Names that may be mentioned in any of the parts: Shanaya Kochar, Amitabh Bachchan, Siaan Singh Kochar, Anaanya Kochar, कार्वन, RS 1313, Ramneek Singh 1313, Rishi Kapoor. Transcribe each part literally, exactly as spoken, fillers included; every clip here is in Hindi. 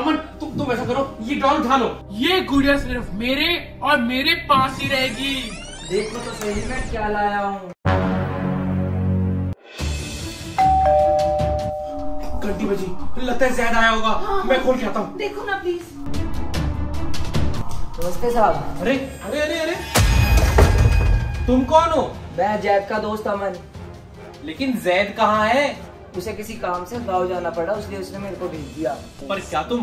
अमन तुम तुम ऐसा करो ये डॉल उठा लो, ये गुड़िया सिर्फ मेरे और मेरे पास ही रहेगी। देखो तो सही मैं क्या लाया हूँ। घंटी बजी, लगता है ज़ैद आया होगा। हाँ, मैं खोल के आता हूँ। देखो ना प्लीज। नमस्ते साहब। अरे अरे अरे अरे तुम कौन हो? मैं ज़ैद का दोस्त अमन। लेकिन ज़ैद कहाँ है? उसे किसी काम से गाँव जाना पड़ा, उसने उसने मेरे को भेज दिया। पर क्या तुम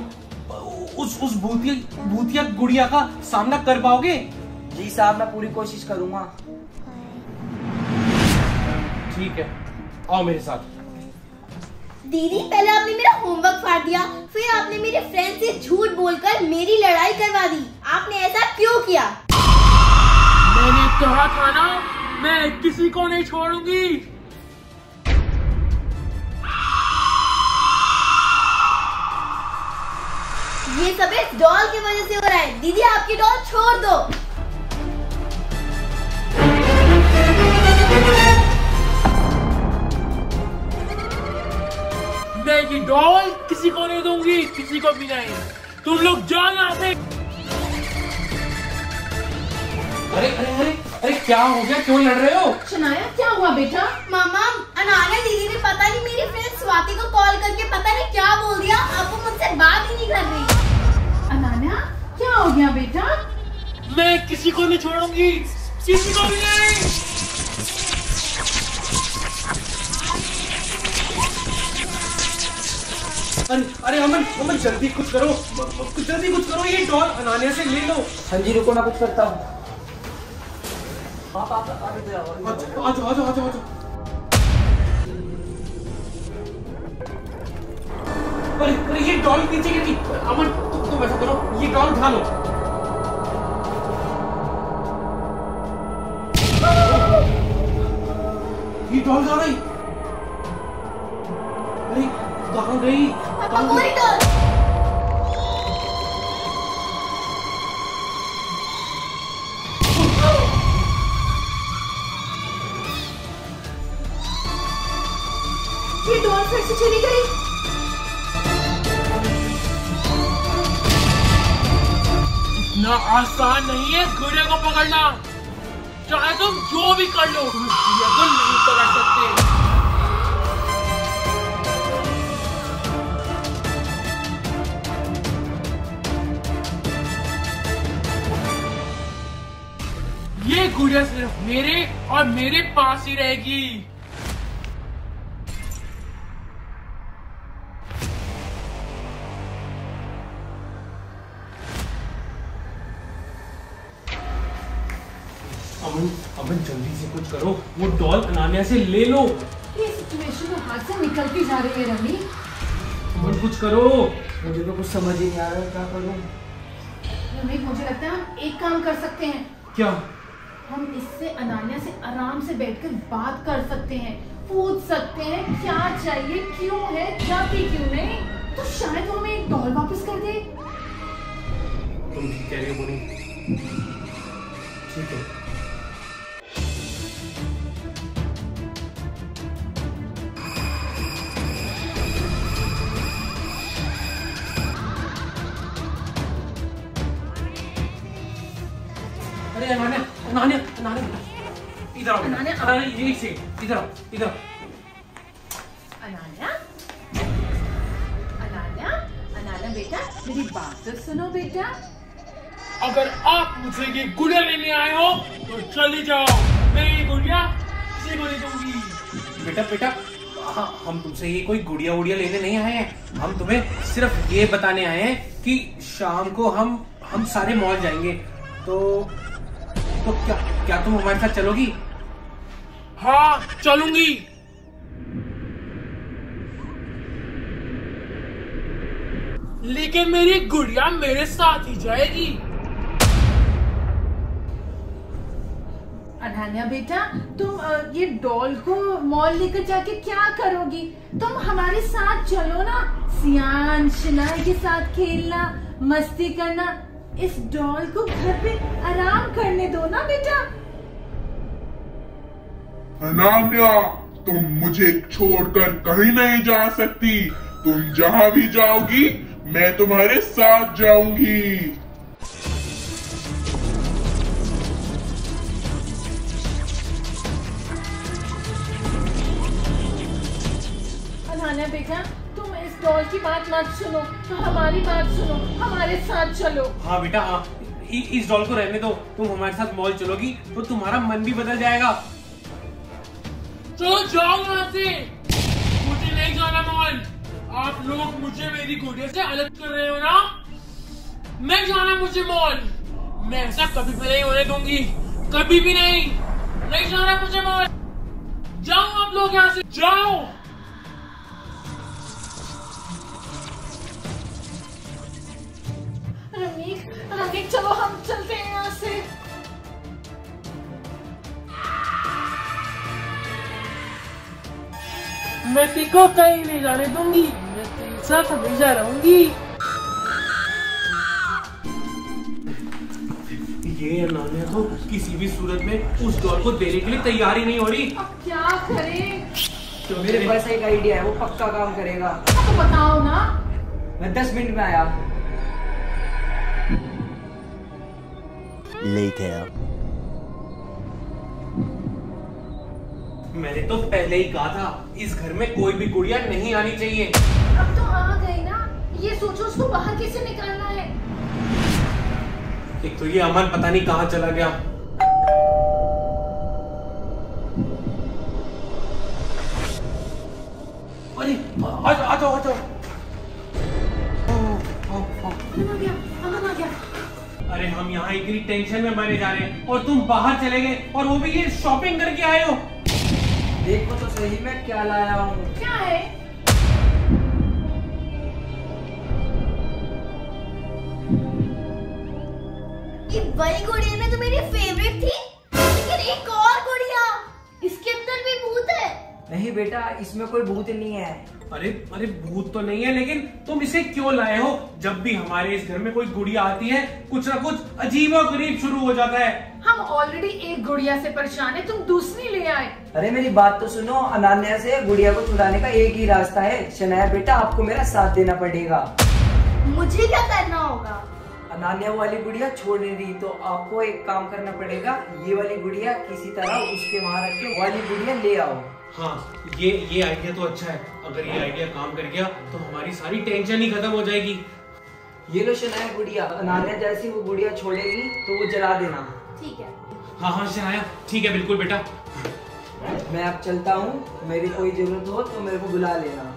उस उस भूतिया भूतिया गुड़िया का सामना कर पाओगे? जी साहब, मैं पूरी कोशिश करूंगा। ठीक है, आओ मेरे साथ। दीदी, पहले आपने मेरा होमवर्क फाड़ दिया, फिर आपने मेरे फ्रेंड से झूठ बोलकर मेरी लड़ाई करवा दी। आपने ऐसा क्यों किया? मैंने कहा था ना, मैं किसी को नहीं छोड़ूंगी। ये सब इस डॉल की वजह से हो रहा है। दीदी, आपकी डॉल छोड़ दो। मैं ये डॉल किसी को नहीं दूंगी, किसी को भी नहीं। तुम लोग जाओ यहाँ से। अरे अरे अरे अरे क्या हो गया, क्यों लड़ रहे हो? शनाया, क्या हुआ बेटा? मामा, अनान्या दीदी ने पता नहीं मेरी फ्रेंड स्वाति को कॉल करके पता नहीं क्या बोल दिया। अब वो मुझसे बात ही नहीं कर रही। अनान्या, क्या हो गया बेटा? मैं किसी को नहीं छोड़ूंगी, किसी को भी नहीं। अरे अरे अमन, अमन जल्दी कुछ करो, कुछ जल्दी कुछ करो। ये डॉल अनान्या से ले लो। हाँ जी, रुको, मैं कुछ करता हूँ। आप आप आप इधर आओ। आजा आजा आजा। अरे अरे ये डॉल नीचे गिर गई। अमन तुम ऐसा करो, ये डॉल उठा लो। ये डॉल जा रही। अरे कहाँ गई? ये डॉल फिर से चली गई। ना आसान नहीं है गुड़िया को पकड़ना, चाहे तुम जो भी कर लो, तुम गुड़िया को नहीं पकड़ सकते। ये गुड़िया सिर्फ मेरे और मेरे पास ही रहेगी। अमन, अमन जल्दी से कुछ करो, वो डॉल अनान्या से ले लो। ये सिचुएशन तो हाथ से निकलती जा रही है रवि। अमन कुछ करो। मुझे तो कुछ समझ ही नहीं आ रहा, क्या करूं? रवि, मुझे लगता है हम एक काम कर सकते हैं। क्या? हम इससे अनान्या से आराम से बैठकर बात कर सकते हैं, पूछ सकते हैं क्या चाहिए, क्यों है, जाती क्यों नहीं, तो शायद वो हमें एक डॉल वापस कर दे। तुम ठीक कह रही हो बोनी, ठीक है। अरे अनान्या, अनान्या, अनान्या, इधर आओ। अनान्या, अनान्या, ये से, इधर आओ, इधर। अनान्या, अनान्या, अनान्या बेटा, मेरी बात तो सुनो बेटा। अगर आप मुझे ये गुड़िया लेने आए हो तो चले जाओ। मैं ये गुड़िया किसी को नहीं दूंगी। बेटा बेटा, हम तुमसे ये कोई गुड़िया वुड़िया लेने नहीं आए हैं। हम तुम्हें सिर्फ ये बताने आए हैं कि शाम को हम हम सारे मॉल जाएंगे, तो तो क्या क्या तुम हमारे साथ चलोगी? हाँ, चलूंगी। लेकिन मेरी गुड़िया मेरे साथ ही जाएगी। अनान्या बेटा, तुम ये डॉल को मॉल लेकर जाके क्या करोगी? तुम हमारे साथ चलो ना, सियान, शनाया के साथ खेलना, मस्ती करना। इस डॉल को घर पे आराम करने दो ना बेटा। अनान्या, तुम मुझे छोड़कर कहीं नहीं जा सकती। तुम जहाँ भी जाओगी मैं तुम्हारे साथ जाऊंगी। अनान्या बेटा, तुम इस डॉल की बात मत सुनो, हमारी बात सुनो, हमारे साथ चलो। हाँ बेटा, हाँ, इस डॉल को रहने दो। तुम हमारे साथ मॉल चलोगी तो तुम्हारा मन भी बदल जाएगा। चलो जाओ यहाँ से, मुझे नहीं जाना मॉल। आप लोग मुझे मेरी गुड़िया से अलग कर रहे हो ना। मैं जाना मुझे मॉल, मैं ऐसा कभी भी नहीं होने दूंगी, कभी भी नहीं। नहीं जाना मुझे मॉल, जाओ आप लोग यहाँ से, जाओ। रमीक चलो, हम चलते हैं यहाँ से। मैं तेको कहीं नहीं जाने दूंगी, मैं तेरे साथ हमेशा रहूंगी। ये अनान्या तो किसी भी सूरत में उस डॉल को देने के लिए तैयार ही नहीं हो रही। अब क्या करें? तो मेरे पास एक आइडिया है, वो पक्का काम करेगा। तो बताओ ना। मैं दस मिनट में आया। Later. मैंने तो पहले ही कहा था इस घर में कोई भी गुड़िया नहीं आनी चाहिए। अब तो आ गई ना, ये सोचो उसको बाहर कैसे निकालना है। एक तो ये अमन पता नहीं कहाँ चला गया। अरे आ जाओ, आ जाओ, आ जाओ। अरे हम यहाँ इतनी टेंशन में मरे जा रहे हैं और तुम बाहर चले गए, और वो भी ये शॉपिंग करके आए हो। देखो तो सही मैं क्या लाया हूँ। क्या है? ये बड़ी गुड़िया में तो मेरी फेवरेट थी, लेकिन एक और गुड़िया, इसके अंदर भी भूत है। नहीं बेटा, इसमें कोई भूत नहीं है। अरे अरे भूत तो नहीं है, लेकिन तुम इसे क्यों लाए हो? जब भी हमारे इस घर में कोई गुड़िया आती है, कुछ ना कुछ अजीब और गरीब शुरू हो जाता है। हम ऑलरेडी एक गुड़िया से परेशान है, तुम दूसरी ले आए। अरे मेरी बात तो सुनो, अनान्या से गुड़िया को छुड़ाने का एक ही रास्ता है। शनाया बेटा, आपको मेरा साथ देना पड़ेगा। मुझे क्या करना होगा? अनान्या वाली गुड़िया छोड़ नहीं रही, तो आपको एक काम करना पड़ेगा, ये वाली गुड़िया किसी तरह उसके वहाँ रख के वाली गुड़िया ले आओ। हाँ, ये ये आइडिया तो अच्छा है। अगर ये आइडिया काम कर गया तो हमारी सारी टेंशन ही खत्म हो जाएगी। ये लो शनाया गुड़िया, अनान्या जैसी वो गुड़िया छोड़ेगी तो वो जला देना। ठीक है? हाँ हाँ शनाया, ठीक है, बिल्कुल बेटा। मैं अब चलता हूँ, मेरी कोई जरूरत हो तो मेरे को बुला लेना।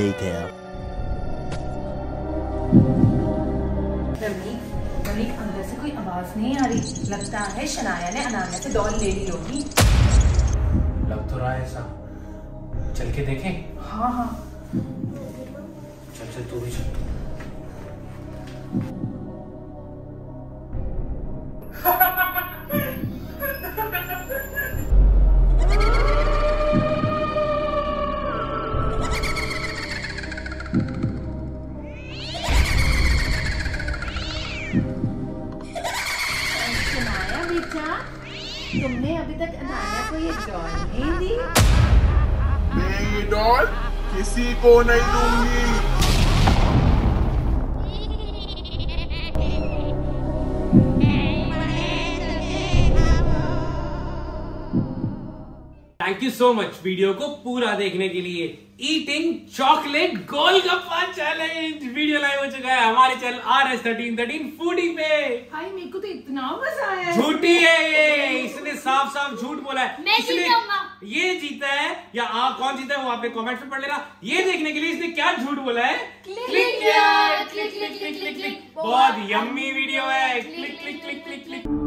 Later. अंदर से कोई आवाज नहीं आ रही, लगता है शनाया ने अनान्या से डॉल ले ली होगी। लग तो रहा है ऐसा, चल के देखें। हाँ हाँ चल चल, तू भी चल। तुमने अभी तक अनान्या को ये डॉल नहीं दी। मैं ये डॉल किसी को नहीं दूंगी। Thank you so much video को पूरा देखने के लिए। Eating chocolate golgappa challenge video live हो चुका है हमारे channel R S thirteen thirteen foodie पे। भाई मेरे को तो इतना मजा आया। झूठी है ये, इसने साफ साफ झूठ बोला है। मैं जीतूंगा। ये जीता है या आ, कौन जीता है वो आपने कमेंट में पढ़ लेना। ये देखने के लिए इसने क्या झूठ बोला है। Click click click click click click, बहुत यम्मी वीडियो है। Click click click click click.